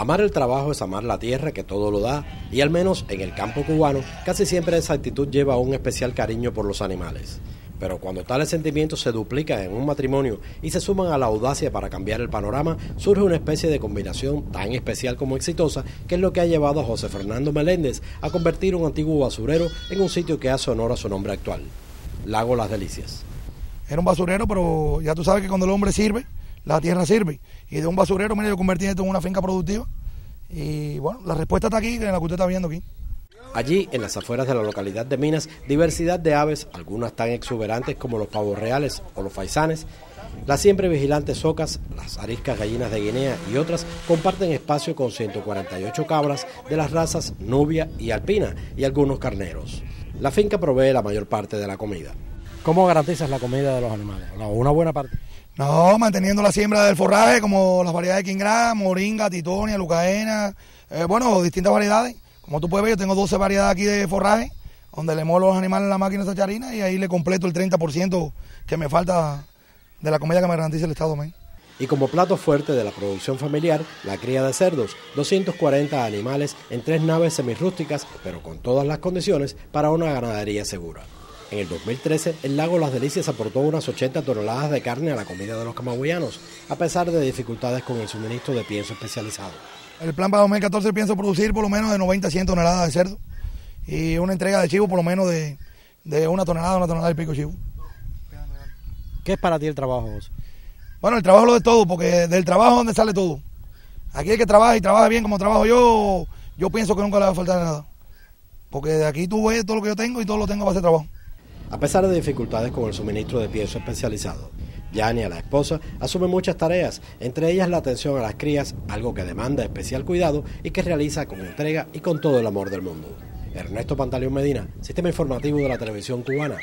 Amar el trabajo es amar la tierra que todo lo da, y al menos en el campo cubano casi siempre esa actitud lleva a un especial cariño por los animales. Pero cuando tales sentimientos se duplican en un matrimonio y se suman a la audacia para cambiar el panorama, surge una especie de combinación tan especial como exitosa, que es lo que ha llevado a José Fernando Meléndez a convertir un antiguo basurero en un sitio que hace honor a su nombre actual, Lago Las Delicias. Era un basurero, pero ya tú sabes que cuando el hombre sirve, la tierra sirve. Y de un basurero, mire, yo convertí esto en una finca productiva. Y bueno, la respuesta está aquí, en la que usted está viendo aquí. Allí, en las afueras de la localidad de Minas, diversidad de aves, algunas tan exuberantes como los pavos reales o los faisanes, las siempre vigilantes socas, las ariscas gallinas de Guinea y otras comparten espacio con 148 cabras de las razas nubia y alpina y algunos carneros. La finca provee la mayor parte de la comida. ¿Cómo garantizas la comida de los animales? Una buena parte. No, manteniendo la siembra del forraje, como las variedades de quingrá, moringa, titonia, lucaena, bueno, distintas variedades. Como tú puedes ver, yo tengo 12 variedades aquí de forraje, donde le muevo los animales en la máquina Sacharina y ahí le completo el 30% que me falta de la comida que me garantiza el Estado dominicano. Y como plato fuerte de la producción familiar, la cría de cerdos, 240 animales en 3 naves semirrústicas, pero con todas las condiciones para una ganadería segura. En el 2013, el Lago Las Delicias aportó unas 80 toneladas de carne a la comida de los camagüeyanos, a pesar de dificultades con el suministro de pienso especializado. El plan para 2014 pienso producir por lo menos de 90 a 100 toneladas de cerdo y una entrega de chivo por lo menos de una tonelada y pico de chivo. ¿Qué es para ti el trabajo, José? Bueno, el trabajo lo es todo, porque del trabajo es donde sale todo. Aquí el que trabaja y trabaja bien como trabajo yo pienso que nunca le va a faltar nada. Porque de aquí tú ves todo lo que yo tengo y todo lo tengo para hacer trabajo. A pesar de dificultades con el suministro de pienso especializado, Yani, la esposa, asume muchas tareas, entre ellas la atención a las crías, algo que demanda especial cuidado y que realiza con entrega y con todo el amor del mundo. Ernesto Pantaleón Medina, Sistema Informativo de la Televisión Cubana.